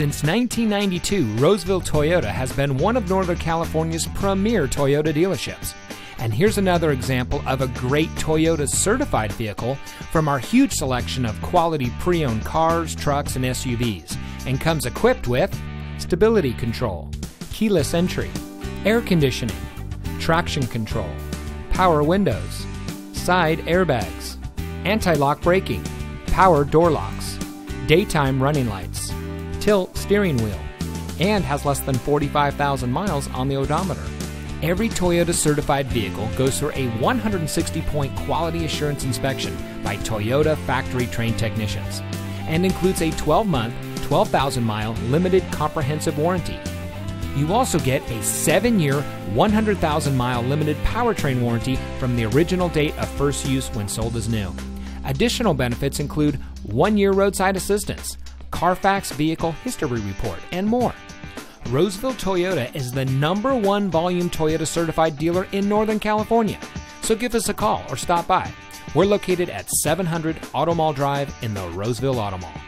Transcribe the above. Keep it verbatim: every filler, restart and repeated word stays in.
Since nineteen ninety-two, Roseville Toyota has been one of Northern California's premier Toyota dealerships. And here's another example of a great Toyota certified vehicle from our huge selection of quality pre-owned cars, trucks, and S U Vs, and comes equipped with stability control, keyless entry, air conditioning, traction control, power windows, side airbags, anti-lock braking, power door locks, daytime running lights, tilt steering wheel, and has less than forty-five thousand miles on the odometer. Every Toyota certified vehicle goes through a one hundred sixty point quality assurance inspection by Toyota factory-trained technicians and includes a twelve month, twelve thousand mile limited comprehensive warranty. You also get a seven year, one hundred thousand mile limited powertrain warranty from the original date of first use when sold as new. Additional benefits include one year roadside assistance, Carfax Vehicle History Report, and more. Roseville Toyota is the number one volume Toyota certified dealer in Northern California. So give us a call or stop by. We're located at seven hundred Auto Mall Drive in the Roseville Auto Mall.